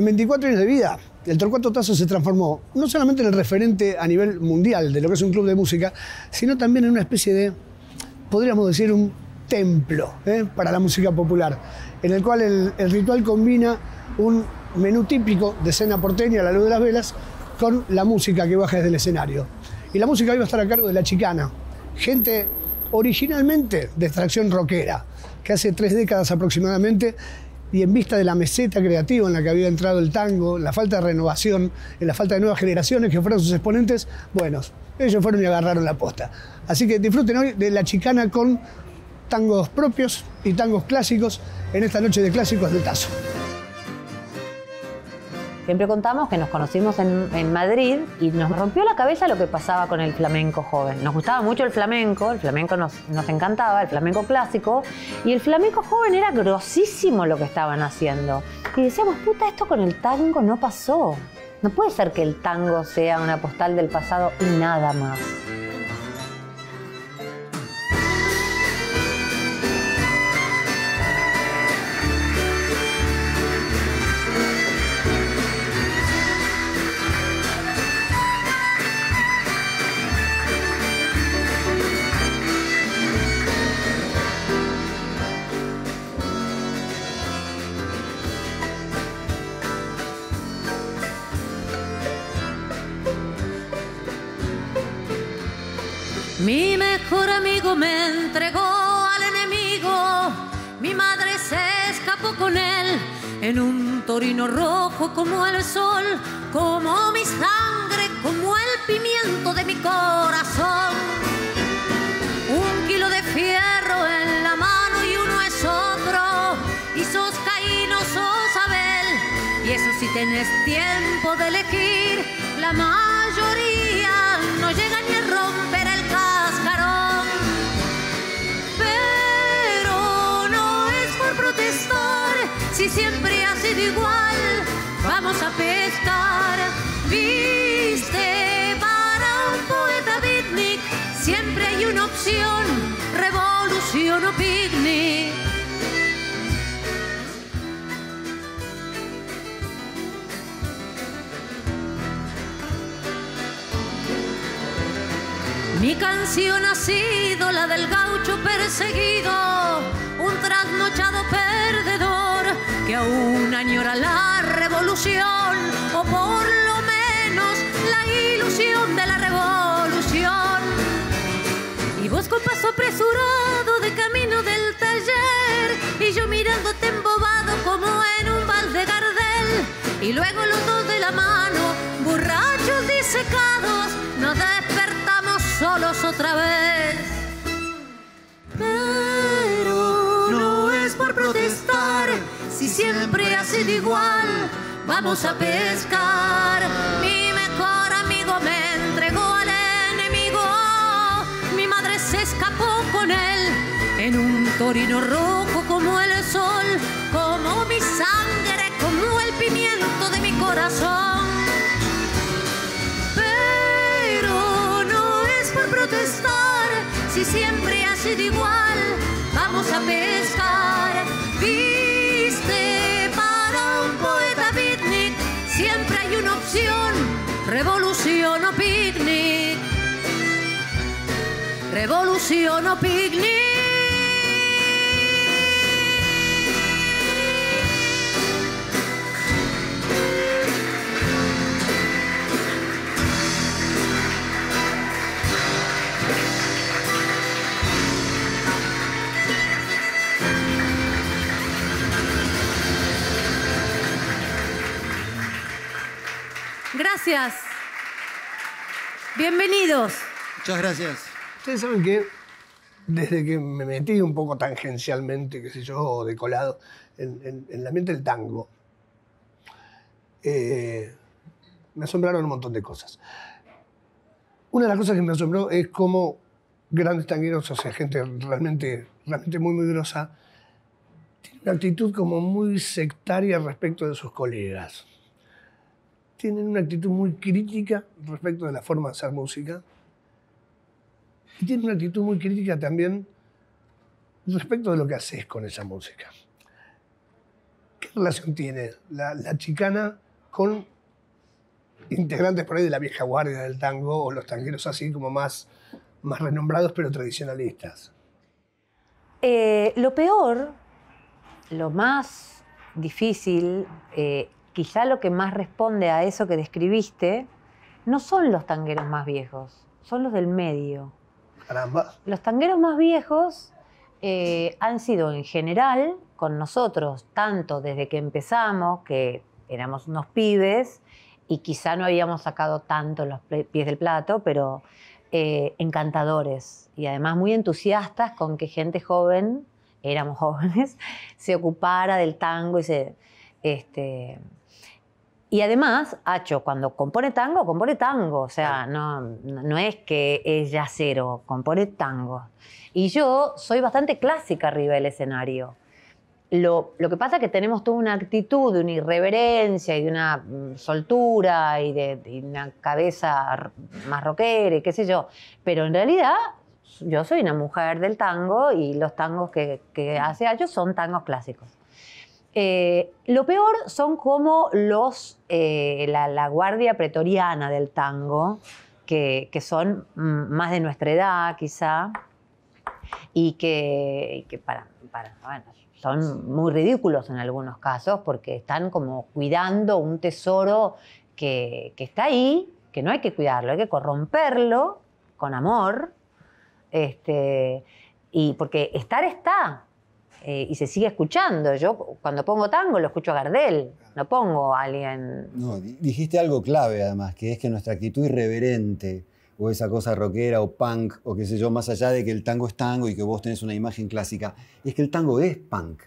En 24 años de vida, el Torcuato Tasso se transformó no solamente en el referente a nivel mundial de lo que es un club de música, sino también en una especie de, podríamos decir, un templo para la música popular, en el cual el ritual combina un menú típico de cena porteña a la luz de las velas con la música que baja desde el escenario. Y la música iba a estar a cargo de La Chicana, gente originalmente de extracción rockera, que hace 3 décadas aproximadamente, y en vista de la meseta creativa en la que había entrado el tango, la falta de renovación, en la falta de nuevas generaciones que fueron sus exponentes, bueno, ellos fueron y agarraron la posta. Así que disfruten hoy de La Chicana con tangos propios y tangos clásicos en esta noche de Clásicos del Tasso. Siempre contamos que nos conocimos en Madrid y nos rompió la cabeza lo que pasaba con el flamenco joven. Nos gustaba mucho el flamenco nos encantaba, el flamenco clásico, y el flamenco joven era grosísimo lo que estaban haciendo. Y decíamos, puta, esto con el tango no pasó. No puede ser que el tango sea una postal del pasado y nada más. Mi mejor amigo me entregó al enemigo, mi madre se escapó con él, en un Torino rojo como el sol, como mi sangre, como el pimiento de mi corazón. Un kilo de fierro en la mano y uno es otro, y sos Caín o sos Abel, y eso si tenés tiempo de elegir, la mayoría no llega ni a romper el cascarón. Pero no es por protestar, si siempre ha sido igual, vamos a pescar. Viste, para un poeta beatnik siempre hay una opción, revolución o picnic. Mi canción ha sido la del gaucho perseguido, un trasnochado perdedor que aún añora la revolución, o por lo menos la ilusión de la revolución. Y vos con paso apresurado de camino del taller, y yo mirándote embobado como en un vals de Gardel, y luego los dos de la mano, borrachos disecados, nos despertamos solos otra vez. Pero no es por protestar, si siempre ha sido igual, vamos a pescar. Mi mejor amigo me entregó al enemigo, mi madre se escapó con él, en un Torino rojo como el sol, como mi sangre, como el pimiento de mi corazón. Pero no es por protestar, si siempre ha sido igual, vamos a pescar. Viste, para un poeta beatnik siempre hay una opción, revolución o picnic. Revolución o picnic. Gracias. Bienvenidos. Muchas gracias. Ustedes saben que desde que me metí un poco tangencialmente, qué sé yo, de colado, en la ambiente del tango, me asombraron un montón de cosas. Una de las cosas que me asombró es cómo grandes tangueros, o sea, gente realmente muy, muy grosa, tiene una actitud como muy sectaria respecto de sus colegas. Tienen una actitud muy crítica respecto de la forma de hacer música. Y tienen una actitud muy crítica también respecto de lo que haces con esa música. ¿Qué relación tiene la chicana con integrantes por ahí de la vieja guardia del tango o los tangueros así como más renombrados pero tradicionalistas? Lo peor, lo más difícil, quizá lo que más responde a eso que describiste, no son los tangueros más viejos, son los del medio. Caramba. Los tangueros más viejos han sido en general con nosotros, tanto desde que empezamos, que éramos unos pibes y quizá no habíamos sacado tanto los pies del plato, pero encantadores y además muy entusiastas con que gente joven, éramos jóvenes, se ocupara del tango y se... Y además, Hacho, cuando compone tango, o sea, no es que es yacero, compone tango. Y yo soy bastante clásica arriba del escenario. Lo que pasa es que tenemos toda una actitud, de una irreverencia y de una soltura y de una cabeza más rockera y qué sé yo. Pero en realidad, yo soy una mujer del tango y los tangos que hace Hacho son tangos clásicos. Lo peor son como la guardia pretoriana del tango, que son más de nuestra edad quizá, y que bueno, son muy ridículos en algunos casos porque están como cuidando un tesoro que está ahí, que no hay que cuidarlo, hay que corromperlo con amor, y porque estar está. Y se sigue escuchando. Yo cuando pongo tango lo escucho a Gardel, no pongo a alguien... No, dijiste algo clave además, que es que nuestra actitud irreverente, o esa cosa rockera, o punk, o qué sé yo, más allá de que el tango es tango y que vos tenés una imagen clásica, es que el tango es punk.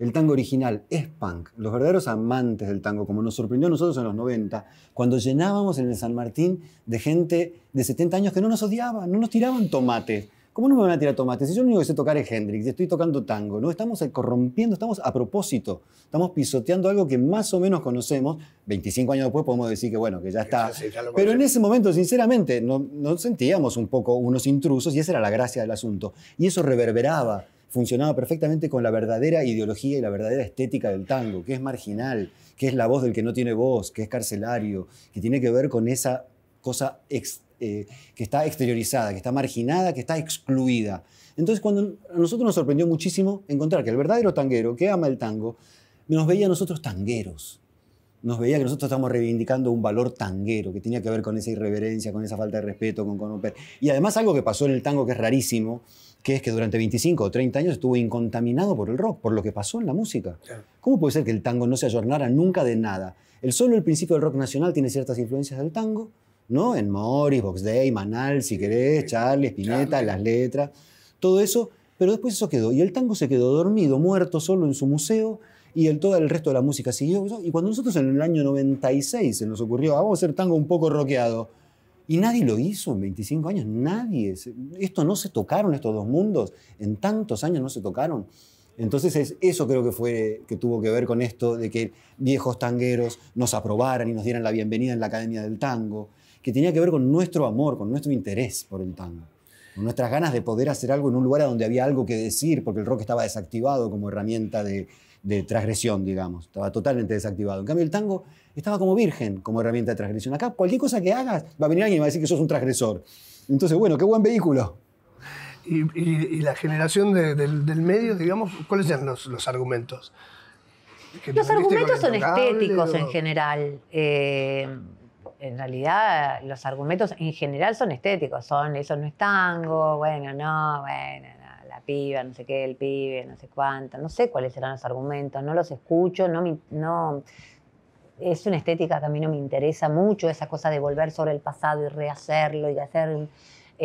El tango original es punk. Los verdaderos amantes del tango, como nos sorprendió a nosotros en los 90, cuando llenábamos en el San Martín de gente de 70 años que no nos odiaba, no nos tiraban tomates. ¿Cómo no me van a tirar tomates? Si yo lo único que sé tocar es Hendrix y estoy tocando tango, ¿no? Estamos corrompiendo, estamos a propósito, estamos pisoteando algo que más o menos conocemos. 25 años después podemos decir que bueno, que ya está. Sí, ya. Pero en ese momento, sinceramente, nos sentíamos un poco unos intrusos y esa era la gracia del asunto. Y eso reverberaba, funcionaba perfectamente con la verdadera ideología y la verdadera estética del tango, que es marginal, que es la voz del que no tiene voz, que es carcelario, que tiene que ver con esa cosa externa. Que está exteriorizada, que está marginada, que está excluida. Entonces, cuando a nosotros nos sorprendió muchísimo encontrar que el verdadero tanguero, que ama el tango, nos veía a nosotros tangueros. Nos veía que nosotros estábamos reivindicando un valor tanguero que tenía que ver con esa irreverencia, con esa falta de respeto, con... Y además algo que pasó en el tango que es rarísimo, que es que durante 25 o 30 años estuvo incontaminado por el rock, por lo que pasó en la música. ¿Cómo puede ser que el tango no se ayornara nunca de nada? Solo el principio del rock nacional tiene ciertas influencias del tango, ¿no? En Morris, Box Day, Manal, si querés, Charlie, Spinetta, las letras, todo eso, pero después eso quedó. Y el tango se quedó dormido, muerto, solo en su museo, y todo el resto de la música siguió. Y cuando nosotros en el año 96 se nos ocurrió, vamos a hacer tango un poco rockeado, y nadie lo hizo en 25 años, nadie. Esto no se tocaron, estos dos mundos, en tantos años no se tocaron. Entonces eso creo que fue que tuvo que ver con esto de que viejos tangueros nos aprobaran y nos dieran la bienvenida en la Academia del Tango, que tenía que ver con nuestro amor, con nuestro interés por el tango, con nuestras ganas de poder hacer algo en un lugar donde había algo que decir, porque el rock estaba desactivado como herramienta de transgresión, digamos, estaba totalmente desactivado. En cambio, el tango estaba como virgen, como herramienta de transgresión. Acá, cualquier cosa que hagas, va a venir alguien y va a decir que sos un transgresor. Entonces, bueno, qué buen vehículo. Y la generación del medio, digamos, ¿cuáles eran los argumentos? Los argumentos son estéticos en general. En realidad, los argumentos en general son estéticos. Son, eso no es tango, bueno, no, la piba, no sé qué, el pibe, no sé cuánto. No sé cuáles serán los argumentos, no los escucho, no. Es una estética que a mí no me interesa mucho, esa cosa de volver sobre el pasado y rehacerlo y hacer...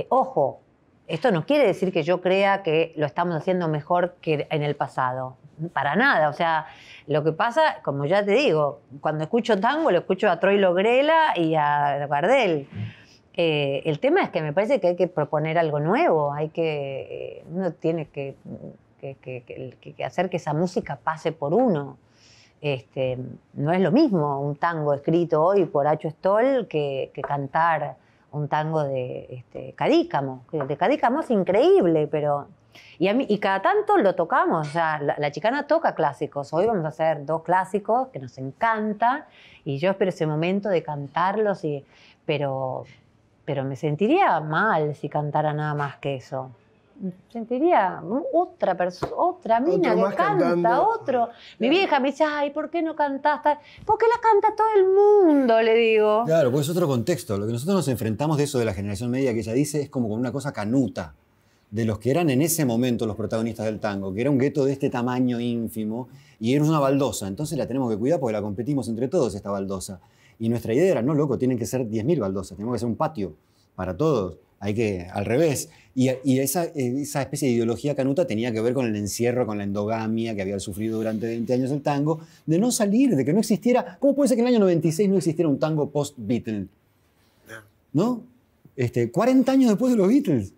Ojo, esto no quiere decir que yo crea que lo estamos haciendo mejor que en el pasado. Para nada, o sea, lo que pasa, como ya te digo, cuando escucho tango lo escucho a Troilo Grela y a Gardel. El tema es que me parece que hay que proponer algo nuevo, hay que, uno tiene que hacer que esa música pase por uno. No es lo mismo un tango escrito hoy por Hacho Stoll que cantar un tango de Cadícamo. El de Cadícamo es increíble, pero... Y cada tanto lo tocamos, o sea, la Chicana toca clásicos. Hoy vamos a hacer dos clásicos que nos encantan y yo espero ese momento de cantarlos, pero me sentiría mal si cantara nada más que eso. Sentiría otra persona, otra mina que canta, otro. Mi vieja me dice, ay, ¿por qué no cantás? Porque la canta todo el mundo, le digo. Claro, pues es otro contexto. Lo que nosotros nos enfrentamos de eso de la generación media que ella dice es como con una cosa canuta, de los que eran en ese momento los protagonistas del tango, que era un gueto de este tamaño ínfimo y era una baldosa. Entonces la tenemos que cuidar porque la competimos entre todos, esta baldosa. Y nuestra idea era, no, loco, tienen que ser 10.000 baldosas, tenemos que hacer un patio para todos. Hay que, al revés. Y esa especie de ideología canuta tenía que ver con el encierro, con la endogamia que había sufrido durante 20 años el tango, de no salir, de que no existiera. ¿Cómo puede ser que en el año 96 no existiera un tango post-Beatles? ¿No? 40 años después de los Beatles,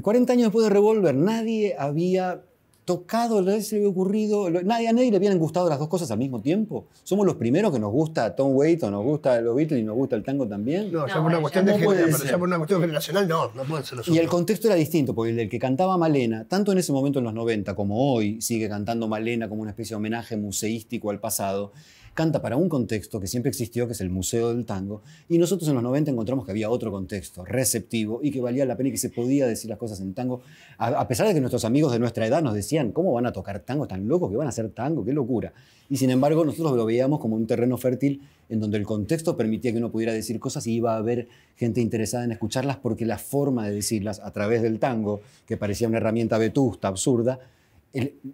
40 años después de Revolver, nadie había tocado, nadie se le había ocurrido, a nadie le habían gustado las dos cosas al mismo tiempo. Somos los primeros que nos gusta Tom Waits, nos gusta los Beatles y nos gusta el tango también. No, ya por una cuestión generacional no pueden ser los otros. Y el contexto era distinto, porque el que cantaba Malena, tanto en ese momento en los 90 como hoy, sigue cantando Malena como una especie de homenaje museístico al pasado, canta para un contexto que siempre existió, que es el Museo del Tango, y nosotros en los 90 encontramos que había otro contexto receptivo y que valía la pena y que se podía decir las cosas en tango, a pesar de que nuestros amigos de nuestra edad nos decían, ¿cómo van a tocar tango? ¿Tan locos que van a hacer tango? ¡Qué locura! Y sin embargo nosotros lo veíamos como un terreno fértil en donde el contexto permitía que uno pudiera decir cosas y iba a haber gente interesada en escucharlas porque la forma de decirlas a través del tango, que parecía una herramienta vetusta, absurda,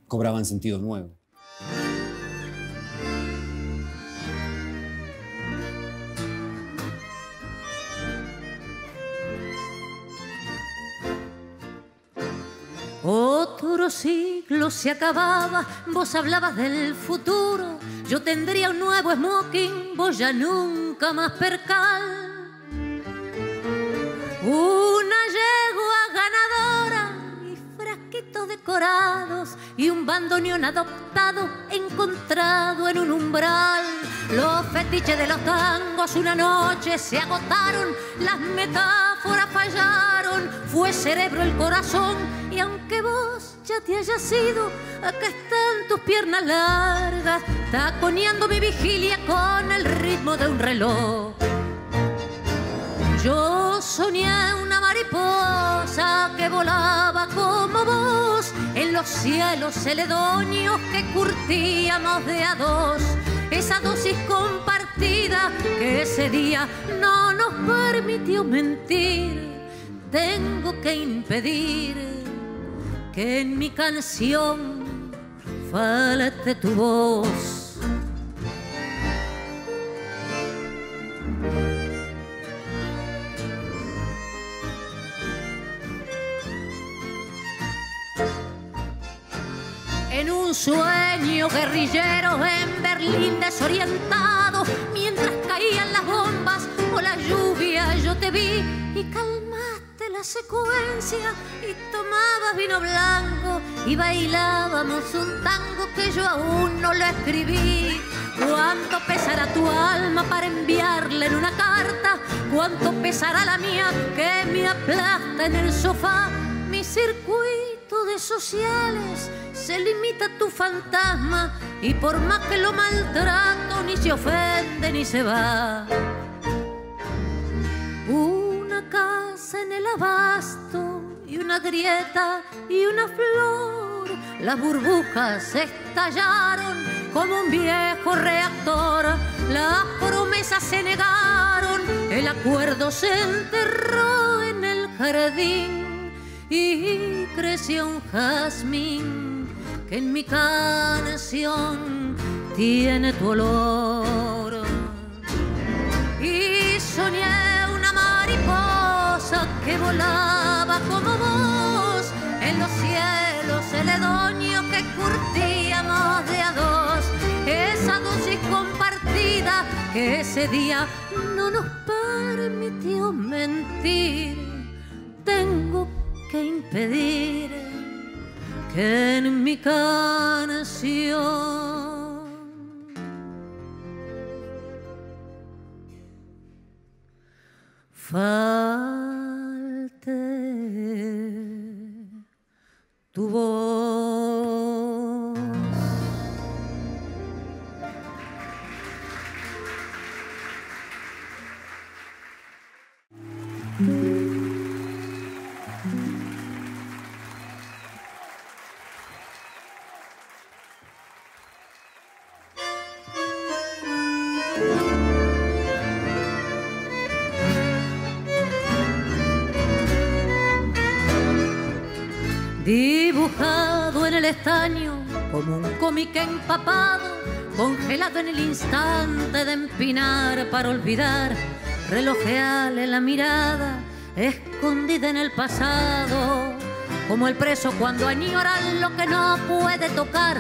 cobraban sentido nuevo. Otro siglo se acababa, vos hablabas del futuro. Yo tendría un nuevo smoking, vos ya nunca más percal. Una yegua ganadora y frasquitos decorados y un bandoneón adoptado encontrado en un umbral. Los fetiches de los tangos una noche se agotaron, las metáforas fallaron, fue cerebro el corazón. Y aunque vos ya te hayas ido, acá están tus piernas largas, taconeando mi vigilia con el ritmo de un reloj. Yo soñé una mariposa que volaba como vos, en los cielos celedonios que curtíamos de a dos. Esa dosis compartida que ese día no nos permitió mentir, tengo que impedir que en mi canción falte tu voz. En un sueño guerrillero en Berlín desorientado, mientras caían las bombas o la lluvia yo te vi y calmaste la secuencia y tomabas vino blanco y bailábamos un tango que yo aún no lo escribí. Cuánto pesará tu alma para enviarle en una carta, cuánto pesará la mía que me aplasta en el sofá. Mi circuito de sociales se limita a tu fantasma y por más que lo maltrato ni se ofende ni se va. Una casa en el abasto y una grieta y una flor, las burbujas estallaron como un viejo reactor, las promesas se negaron, el acuerdo se enterró en el jardín y creció un jazmín que en mi canción tiene tu olor. Y soñé una mariposa que volaba como vos, en los cielos celedonios que curtíamos de a dos, esa dosis compartida que ese día no nos permitió mentir, tengo que impedir que en mi canción falte tu Dibujado en el estaño como un cómic empapado, congelado en el instante de empinar para olvidar, relojeale la mirada, escondida en el pasado, como el preso cuando añora lo que no puede tocar.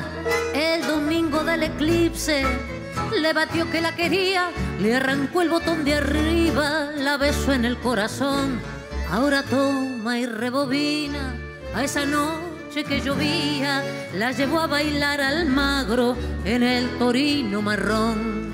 El domingo del eclipse le batió que la quería, le arrancó el botón de arriba, la besó en el corazón. Ahora toma y rebobina a esa noche que llovía, la llevó a bailar al magro en el Torino marrón.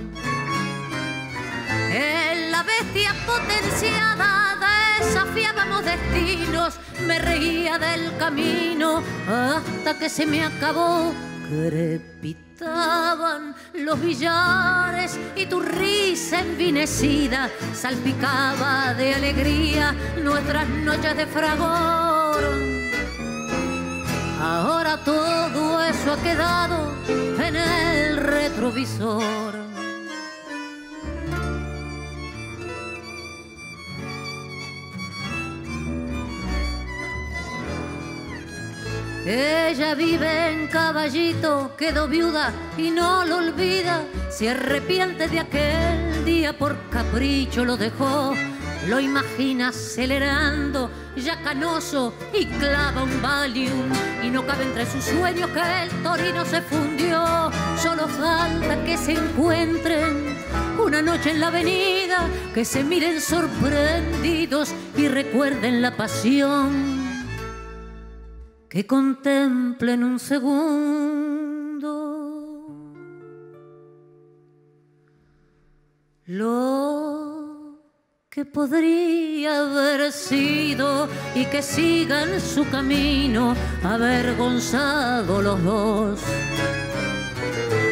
En la bestia potenciada desafiábamos destinos, me reía del camino hasta que se me acabó. Crepitaban los billares y tu risa envinecida salpicaba de alegría nuestras noches de fragor. Ahora todo eso ha quedado en el retrovisor. Ella vive en Caballito, quedó viuda y no lo olvida. Se arrepiente de aquel día, por capricho lo dejó. Lo imagina acelerando, ya canoso, y clava un Valium, y no cabe entre sus sueños que el Torino se fundió. Solo falta que se encuentren una noche en la avenida, que se miren sorprendidos y recuerden la pasión, que contemplen un segundo lo que podría haber sido, y que sigan su camino avergonzados los dos.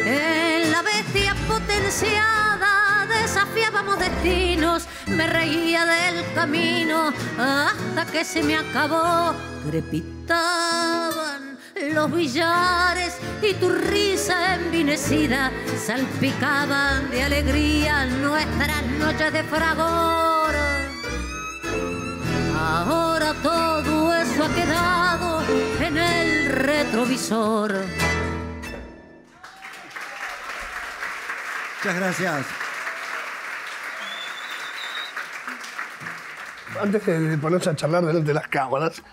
En la bestia potenciada desafiábamos destinos, me reía del camino hasta que se me acabó. Crepitaban los billares y tu risa envinecida salpicaban de alegría nuestras noches de fragor. Ahora todo eso ha quedado en el retrovisor. Muchas gracias. Antes de ponerse a charlar delante de las cámaras,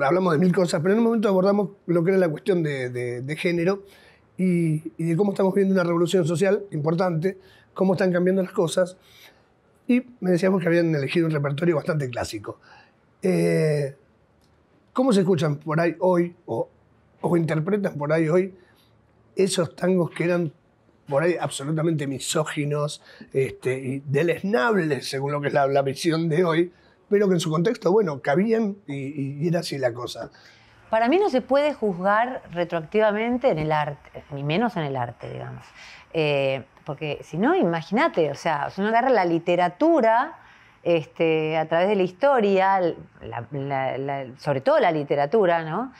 hablamos de mil cosas, pero en un momento abordamos lo que era la cuestión de género y de cómo estamos viviendo una revolución social importante, cómo están cambiando las cosas, y me decíamos que habían elegido un repertorio bastante clásico. ¿Cómo se escuchan por ahí hoy o interpretan por ahí hoy esos tangos que eran por ahí absolutamente misóginos y deleznables según lo que es la visión de hoy, pero que en su contexto, bueno, cabían y era así la cosa? Para mí no se puede juzgar retroactivamente en el arte, ni menos en el arte, digamos. Porque si no, imagínate, o sea, uno agarra la literatura a través de la historia, sobre todo la literatura, ¿no?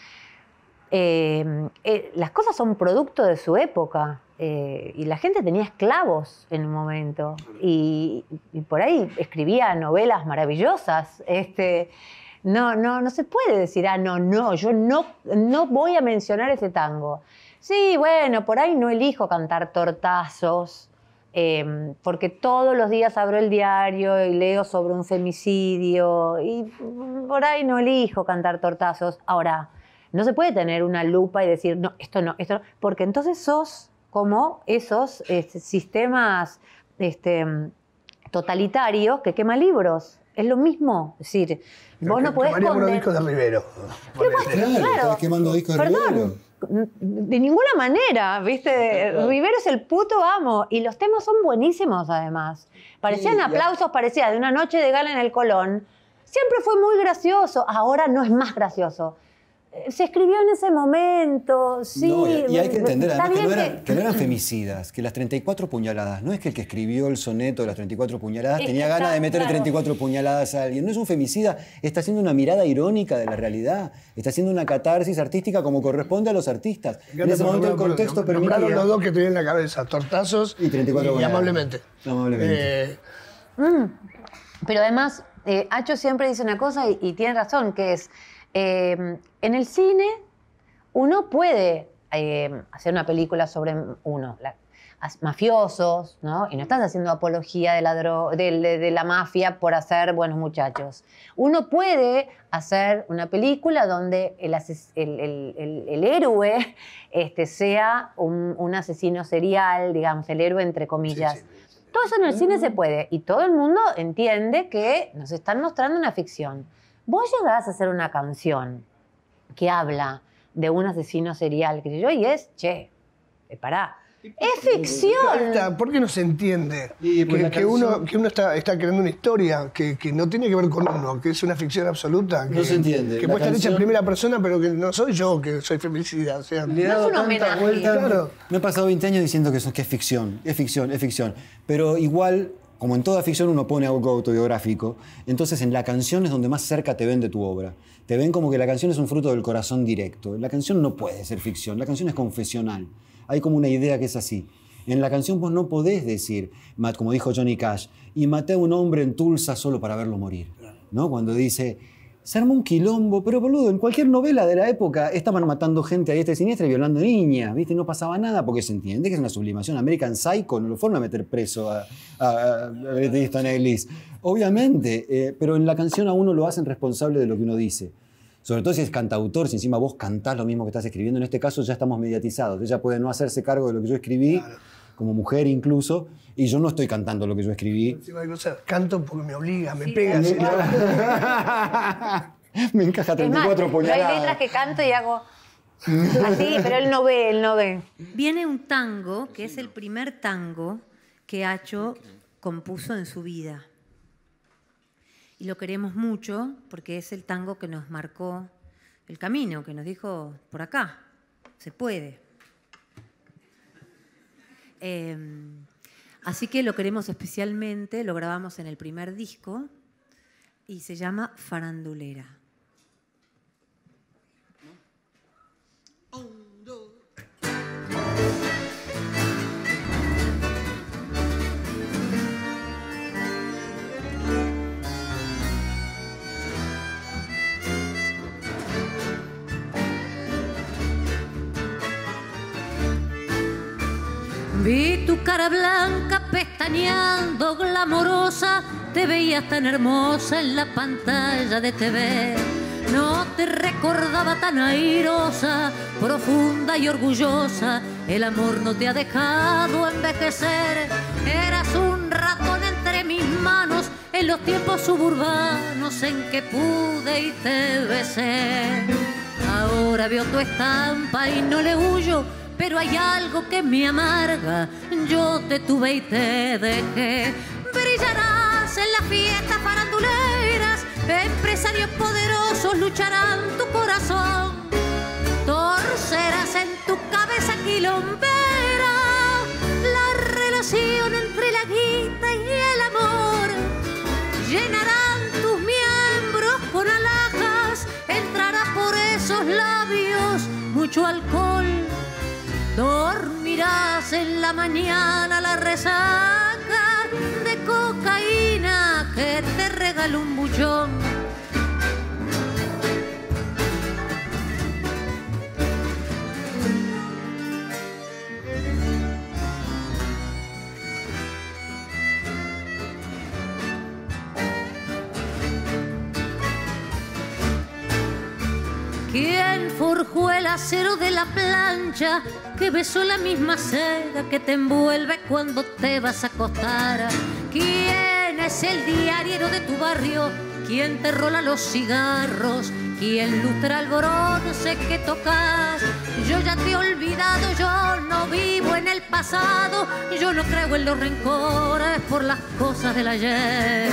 Las cosas son producto de su época. Y la gente tenía esclavos en un momento y por ahí escribía novelas maravillosas. No se puede decir, yo no voy a mencionar ese tango. Sí, bueno, por ahí no elijo cantar tortazos porque todos los días abro el diario y leo sobre un femicidio y por ahí no elijo cantar tortazos. Ahora, no se puede tener una lupa y decir, no, esto no, esto no, porque entonces sos como esos sistemas totalitarios que queman libros. Es lo mismo. Es decir, pero vos no podés quemar unos discos de Rivero. Claro, quemando discos de Rivero. De ninguna manera, ¿viste? Claro. Rivero es el puto amo. Y los temas son buenísimos, además. Parecían aplausos, parecía de una noche de gala en el Colón. Siempre fue muy gracioso. Ahora no es más gracioso. Se escribió en ese momento, sí. No, y hay que entender además que no eran femicidas, que las 34 puñaladas, no es que el que escribió el soneto de las 34 puñaladas tenía ganas de meterle 34 puñaladas a alguien, no es un femicida, está haciendo una mirada irónica de la realidad, está haciendo una catarsis artística como corresponde a los artistas. En ese momento el contexto permitía... los dos que tuvieron en la cabeza, tortazos y 34 amablemente. Pero además, Hacho siempre dice una cosa y tiene razón, que es... en el cine uno puede hacer una película sobre uno, mafiosos, ¿no? Y no estás haciendo apología de la, de la mafia por hacer buenos muchachos. Uno puede hacer una película donde el héroe sea un asesino serial, digamos, el héroe entre comillas. Sí, sí, sí. Todo eso en el cine se puede y todo el mundo entiende que nos están mostrando una ficción. Vos llegás a hacer una canción que habla de un asesino serial, qué sé yo, y es, che, pará, es ficción. ¿Por qué no se entiende que uno está creando una historia que no tiene que ver con uno, que es una ficción absoluta? Que, no se entiende. Que puede estar hecha en primera persona, pero que no soy yo que soy feminicida. O sea, no es un homenaje. Claro. Me he pasado 20 años diciendo que es ficción, es ficción, es ficción. Pero igual... Como en toda ficción uno pone algo autobiográfico, entonces en la canción es donde más cerca te ven de tu obra. Te ven como que la canción es un fruto del corazón directo. La canción no puede ser ficción, la canción es confesional. Hay como una idea que es así. En la canción vos no podés decir, como dijo Johnny Cash, y maté a un hombre en Tulsa solo para verlo morir, ¿no? Cuando dice, se armó un quilombo, pero boludo, en cualquier novela de la época estaban matando gente a diestra y siniestra y violando niñas, ¿viste? No pasaba nada porque se entiende que es una sublimación. American Psycho no lo fueron a meter preso a Easton Ellis. Obviamente, pero en la canción a uno lo hacen responsable de lo que uno dice. Sobre todo si es cantautor, si encima vos cantás lo mismo que estás escribiendo. En este caso ya estamos mediatizados. Ella puede no hacerse cargo de lo que yo escribí, claro, como mujer incluso, y yo no estoy cantando lo que yo escribí. Canto porque me obliga, me pega. Sí, me encaja 34 puñaladas. Hay letras que canto y hago así, pero él no ve, él no ve. Viene un tango, que es el primer tango que Hacho compuso en su vida. Y lo queremos mucho porque es el tango que nos marcó el camino, que nos dijo, por acá, se puede. Así que lo queremos especialmente, lo grabamos en el primer disco y se llama Farandulera. Vi tu cara blanca pestañeando, glamorosa, te veías tan hermosa en la pantalla de TV. No te recordaba tan airosa, profunda y orgullosa, el amor no te ha dejado envejecer. Eras un ratón entre mis manos en los tiempos suburbanos en que pude y te besé. Ahora veo tu estampa y no le huyo, pero hay algo que me amarga, yo te tuve y te dejé. Brillarás en las fiestas faranduleras, empresarios poderosos lucharán tu corazón, torcerás en tu cabeza quilombera la relación entre la guita y el amor, llenarán tus miembros con alhajas, entrarás por esos labios mucho alcohol, dormirás en la mañana la resaca de cocaína que te regaló un buchón. ¿Quién forjó el acero de la plancha que besó la misma seda que te envuelve cuando te vas a acostar? ¿Quién es el diariero de tu barrio? ¿Quién te rola los cigarros? ¿Quién lustra el bronce que tocas? Yo ya te he olvidado, yo no vivo en el pasado, yo no creo en los rencores por las cosas del ayer,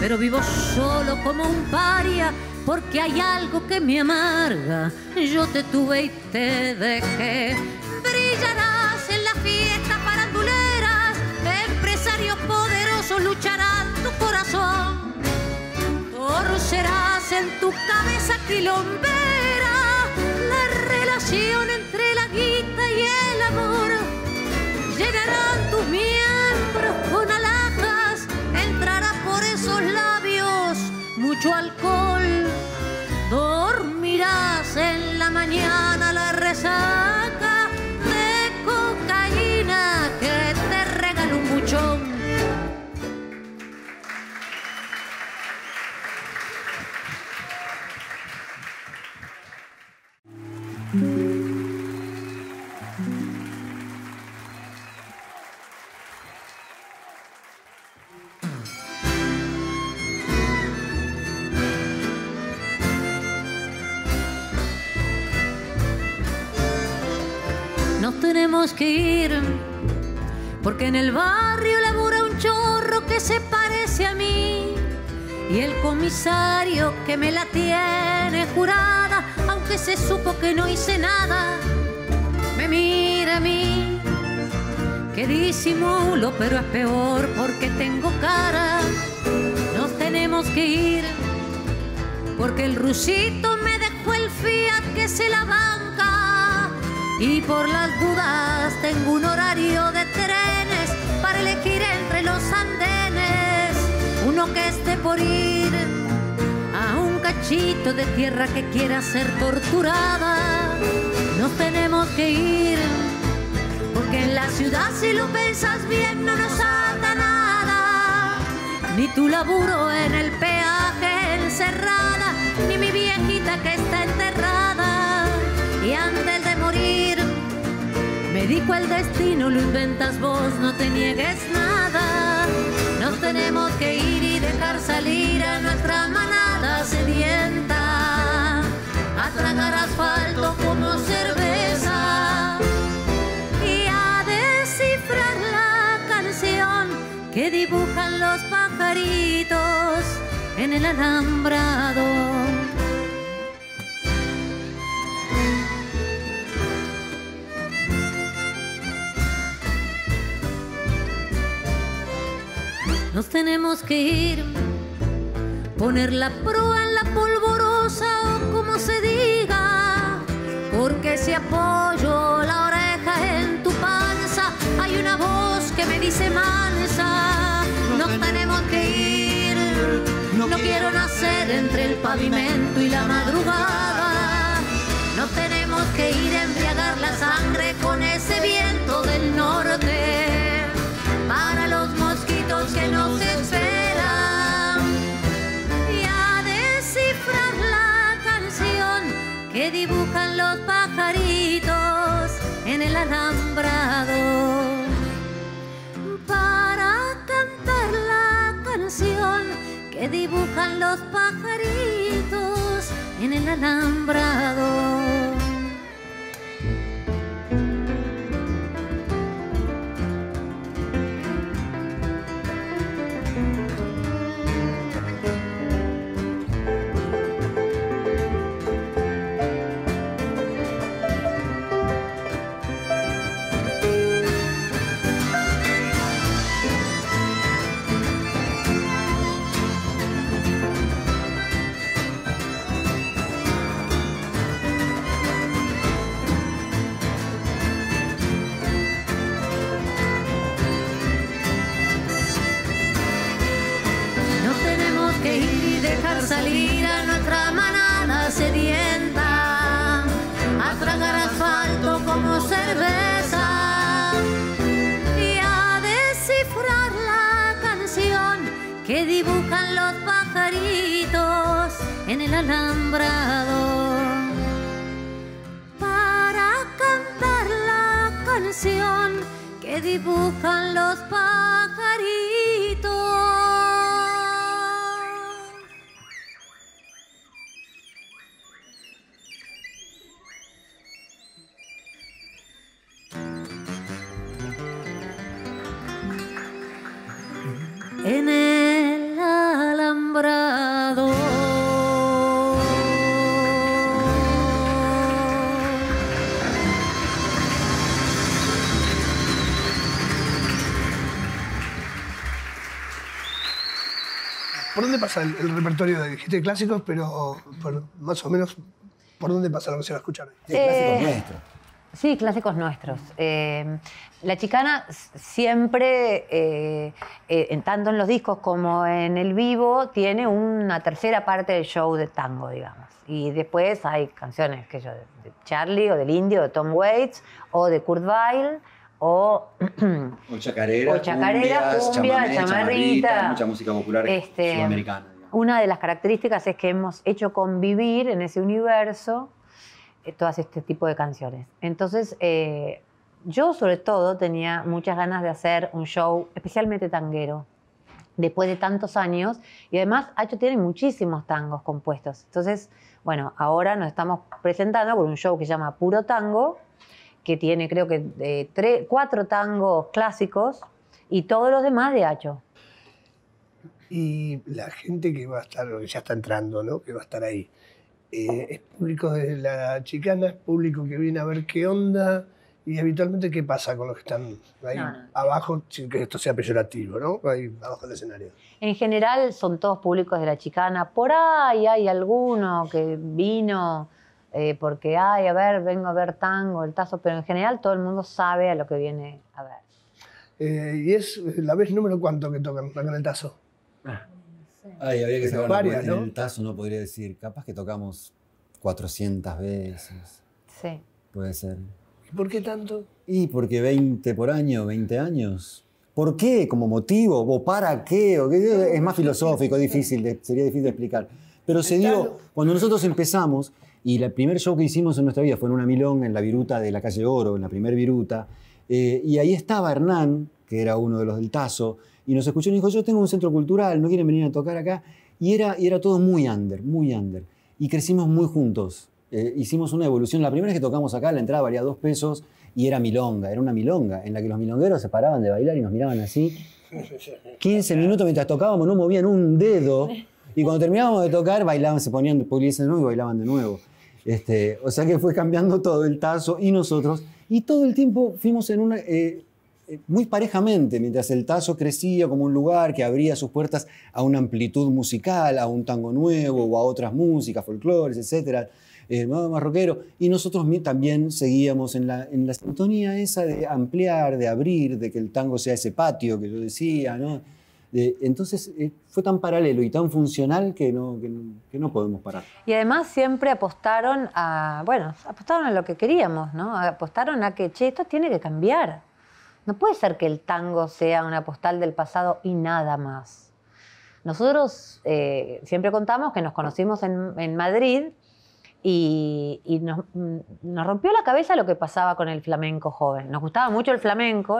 pero vivo solo como un paria porque hay algo que me amarga. Yo te tuve y te dejé. Brillarás en las fiestas faranduleras, empresarios poderosos lucharán tu corazón. Torcerás en tu cabeza quilombera la relación entre la guita y el amor. Llenarán tus miembros con alhajas, entrará por esos labios mucho alcohol. Dormirás en la mañana la resaca de cocaína que te regaló un buchón. Nos tenemos que ir porque en el barrio labura un chorro que se parece a mí, y el comisario que me la tiene jurada, aunque se supo que no hice nada, me mira a mí, que disimulo pero es peor porque tengo cara. Nos tenemos que ir porque el rusito me dejó el Fiat que se la banca, y por las dudas tengo un horario de trenes para elegir entre los andenes uno que esté por ir a un cachito de tierra que quiera ser torturada. Nos tenemos que ir porque en la ciudad, si lo pensas bien, no nos ata nada, ni tu laburo en el peaje encerrada, ni mi viejita que está enterrada. Y antes de morir me dijo el destino, lo inventas vos, no te niegues nada. Nos tenemos que ir y dejar salir a nuestra manada sedienta a tragar asfalto como cerveza y a descifrar la canción que dibujan los pajaritos en el alambrado. Nos tenemos que ir, poner la proa en la polvorosa o como se diga, porque si apoyo la oreja en tu panza, hay una voz que me dice mansa. Nos tenemos que ir, no quiero nacer entre el pavimento y la madrugada. Nos tenemos que ir a embriagar la sangre con ese viento del norte, para los mosquitos que nos esperan, y a descifrar la canción que dibujan los pajaritos en el alambrado, para cantar la canción que dibujan los pajaritos en el alambrado. Salir a nuestra manada sedienta a tragar asfalto como cerveza y a descifrar la canción que dibujan los pajaritos en el alambrado, para cantar la canción que dibujan los pajaritos. En el alambrado. ¿Por dónde pasa el repertorio de dijiste clásicos, pero más o menos por dónde pasa la canción a escuchar? Sí, clásicos nuestros. Sí, clásicos nuestros. La Chicana siempre, tanto en los discos como en el vivo, tiene una tercera parte del show de tango, digamos. Y después hay canciones que yo, de Charlie o del Indio, de Tom Waits o de Kurt Weill. O chacarera, cumbia, chamarrita, mucha música popular sudamericana. Digamos. Una de las características es que hemos hecho convivir en ese universo todas este tipo de canciones. Entonces, yo sobre todo tenía muchas ganas de hacer un show especialmente tanguero, después de tantos años, y además Hacho tiene muchísimos tangos compuestos. Entonces, bueno, ahora nos estamos presentando con un show que se llama Puro Tango, que tiene creo que 4 tangos clásicos y todos los demás de Hacho. Y la gente que va a estar, que ya está entrando, ¿no? Que va a estar ahí. Es público de La Chicana, es público que viene a ver qué onda y habitualmente qué pasa con los que están ahí abajo, sin que esto sea peyorativo, ¿no? Ahí abajo del escenario. En general son todos públicos de La Chicana. Por ahí hay alguno que vino... porque, ay, a ver, vengo a ver tango, el Tasso, pero en general todo el mundo sabe a lo que viene a ver. ¿Y es la vez número cuánto que tocan el Tasso? Ah. No sé. Ay, había que saber varias, ¿no? El Tasso no podría decir, capaz que tocamos 400 veces. Sí. Puede ser. ¿Y por qué tanto? Y porque 20 por año, 20 años. ¿Por qué? ¿Como motivo? ¿O para qué? ¿O qué? Es más filosófico, difícil, sería difícil de explicar. Pero se dio, cuando nosotros empezamos... Y el primer show que hicimos en nuestra vida fue en una milonga, en la viruta de la calle Oro, en la primer viruta. Y ahí estaba Hernán, que era uno de los del Tasso, y nos escuchó y nos dijo, yo tengo un centro cultural, ¿no quieren venir a tocar acá? Y era todo muy under, muy under. Y crecimos muy juntos. Hicimos una evolución. La primera vez que tocamos acá, la entrada valía $2 y era milonga, era una milonga, en la que los milongueros se paraban de bailar y nos miraban así. 15 minutos mientras tocábamos, no movían un dedo. Y cuando terminábamos de tocar, bailaban, se ponían de nuevo y bailaban de nuevo. O sea que fue cambiando todo el Tasso y nosotros. Y todo el tiempo fuimos en una, muy parejamente, mientras el Tasso crecía como un lugar que abría sus puertas a una amplitud musical, a un tango nuevo o a otras músicas, folclores, etcétera, más rockero. Y nosotros también seguíamos en la sintonía esa de ampliar, de abrir, de que el tango sea ese patio que yo decía, ¿no? Entonces fue tan paralelo y tan funcional que no podemos parar. Y además siempre apostaron a, bueno, apostaron a lo que queríamos, ¿no? Apostaron a que, che, esto tiene que cambiar. No puede ser que el tango sea una postal del pasado y nada más. Nosotros siempre contamos que nos conocimos en Madrid y nos rompió la cabeza lo que pasaba con el flamenco joven. Nos gustaba mucho el flamenco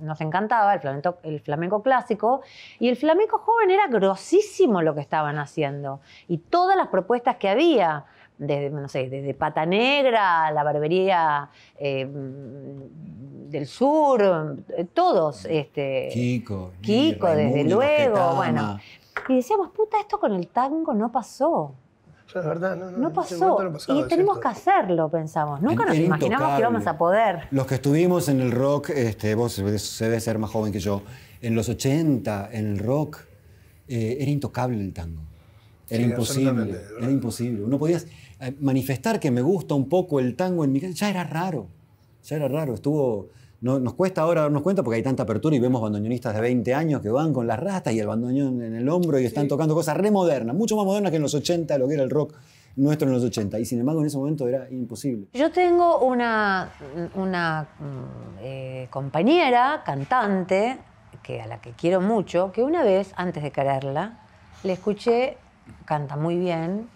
nos encantaba, el flamenco clásico, y el flamenco joven era grosísimo lo que estaban haciendo. Y todas las propuestas que había, desde, no sé, desde Pata Negra, la Barbería del Sur, todos. Kiko, desde luego. Bueno, y decíamos, puta, esto con el tango no pasó. Es verdad, no pasó. Y tenemos que hacerlo, pensamos. Nunca nos imaginamos que íbamos a poder. Los que estuvimos en el rock, vos se debe ser más joven que yo, en los 80, en el rock, era intocable el tango. Era imposible. Era imposible. Uno podía manifestar que me gusta un poco el tango en mi casa. Ya era raro. Ya era raro. Estuvo. No, nos cuesta ahora darnos cuenta porque hay tanta apertura y vemos bandoneonistas de 20 años que van con las rastas y el bandoneón en el hombro y están tocando cosas re modernas, mucho más modernas que en los 80, lo que era el rock nuestro en los 80. Y sin embargo en ese momento era imposible. Yo tengo una compañera, cantante, a la que quiero mucho, que una vez, antes de quererla, le escuché, canta muy bien,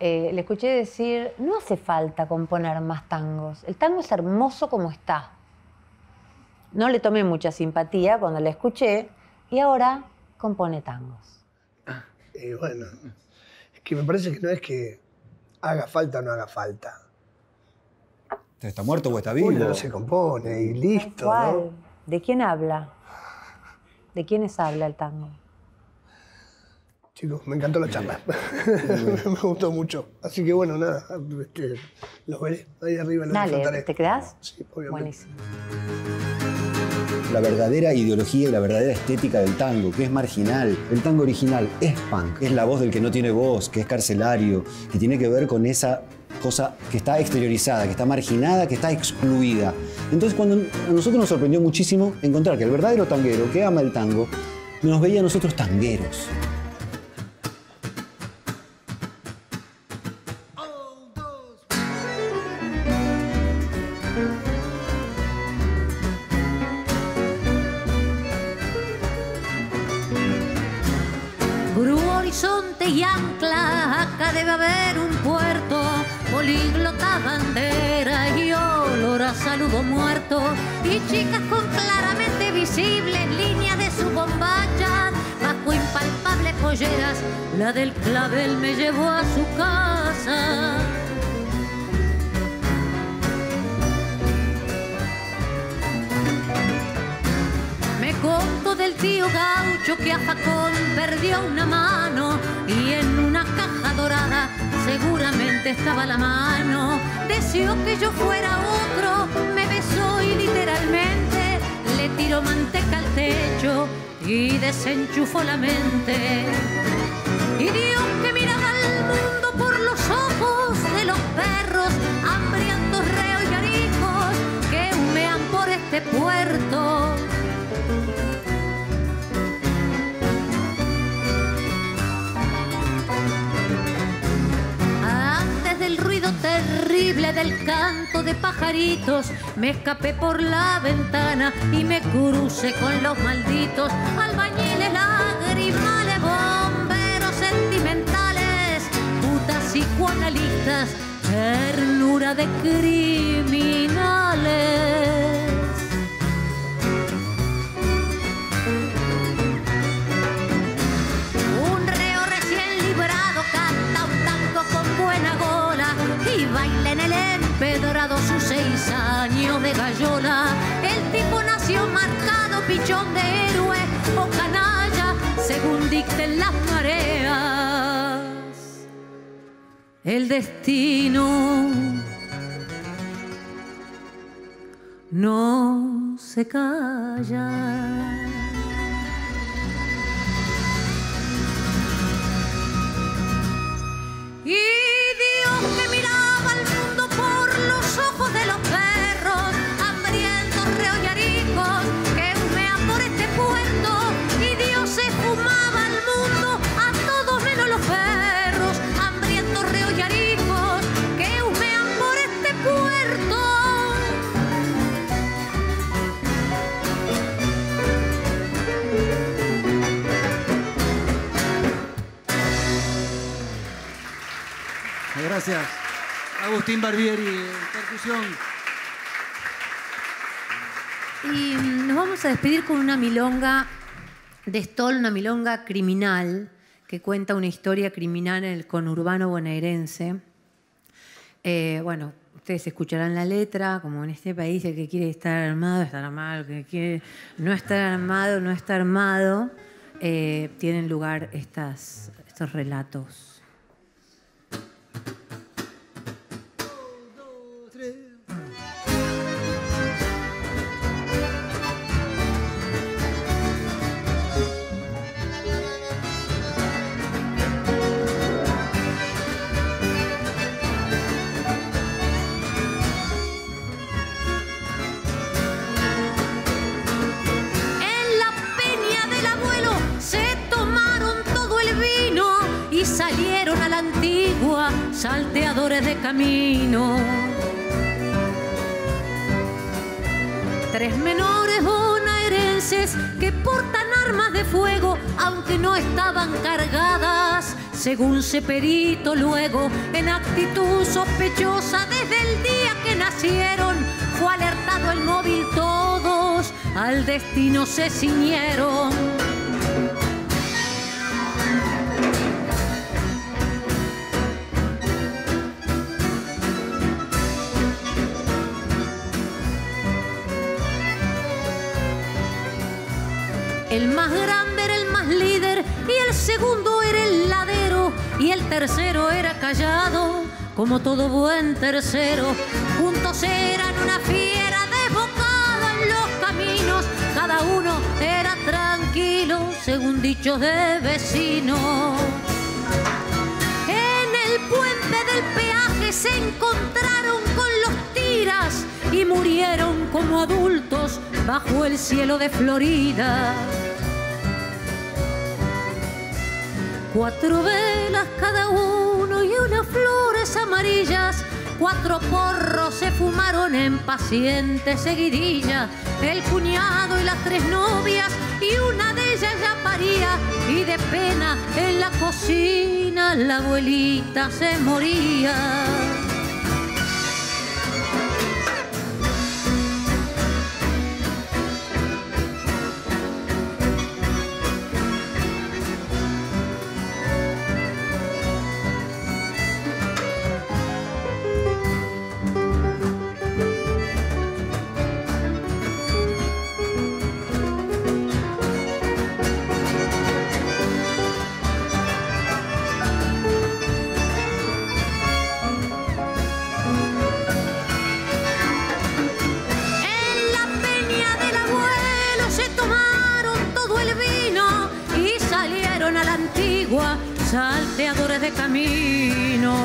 le escuché decir, no hace falta componer más tangos, el tango es hermoso como está. No le tomé mucha simpatía cuando la escuché y ahora compone tangos. Bueno, es que me parece que no es que haga falta o no haga falta. ¿Está muerto o está vivo? Uno no se compone y listo, ¿no? ¿De quién habla? ¿De quiénes habla el tango? Chicos, me encantó la charla. Me gustó mucho. Así que bueno, nada, los veré ahí arriba. Dale, ¿te quedás? Sí, obviamente. Buenísimo. la verdadera ideología y la verdadera estética del tango, que es marginal. El tango original es punk, es la voz del que no tiene voz, que es carcelario, que tiene que ver con esa cosa que está exteriorizada, que está marginada, que está excluida. Entonces, cuando a nosotros nos sorprendió muchísimo encontrar que el verdadero tanguero, que ama el tango, nos veía a nosotros tangueros. Y ancla, acá debe haber un puerto, políglota bandera y olor a saludo muerto, y chicas con claramente visibles líneas de su bombacha, bajo impalpables polleras, la del clavel me llevó a su casa. Conto del tío gaucho que a Facón perdió una mano y en una caja dorada seguramente estaba la mano. Deseó que yo fuera otro, me besó y literalmente le tiró manteca al techo y desenchufó la mente. Y Dios que miraba al mundo por los ojos de los perros, hambrientos reos y arijos que humean por este puerto. El ruido terrible del canto de pajaritos, me escapé por la ventana y me crucé con los malditos, albañiles, lagrimales, bomberos sentimentales, putas psicoanalistas, ternura de criminales. Un reo recién librado canta un tango con buena gola y baila en el empedrado sus 6 años de gallola. El tipo nació marcado, pichón de héroe o canalla, según dicten las mareas. El destino no se calla. Y que miraba al mundo por los ojos de los perros, hambrientos reollaricos que humean por este puerto, y Dios se fumaba al mundo a todos menos los perros, hambrientos reollaricos que humean por este puerto. Gracias. Agustín Barbieri, percusión. Y nos vamos a despedir con una milonga de Stoll, una milonga criminal que cuenta una historia criminal en el conurbano bonaerense. Bueno, ustedes escucharán la letra, como en este país el que quiere estar armado, está armado, el que quiere no estar armado, no está armado. Tienen lugar estos relatos. Salieron a la antigua, salteadores de camino. 3 menores bonaerenses que portan armas de fuego, aunque no estaban cargadas, según Ceperito luego, en actitud sospechosa desde el día que nacieron. Fue alertado el móvil, todos al destino se ciñeron. El más grande era el más líder y el segundo era el ladero y el tercero era callado, como todo buen tercero. Juntos eran una fiera desbocada en los caminos. dichos de vecinos. En el puente del peaje se encontraron con los tiras y murieron como adultos bajo el cielo de Florida. 4 velas cada uno y unas flores amarillas. 4 porros se fumaron en paciente seguidilla. El cuñado y las 3 novias, y una de ellas ya paría. Y de pena en la cocina la abuelita se moría. Salteadores de caminos.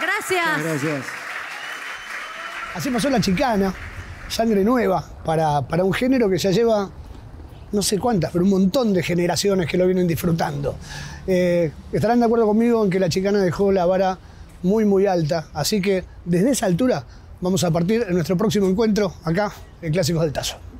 Gracias. Muchas gracias. Así pasó La Chicana, sangre nueva para un género que ya lleva no sé cuántas, pero un montón de generaciones que lo vienen disfrutando. Estarán de acuerdo conmigo en que La Chicana dejó la vara muy, muy alta. Así que desde esa altura vamos a partir en nuestro próximo encuentro acá en Clásicos del Tasso.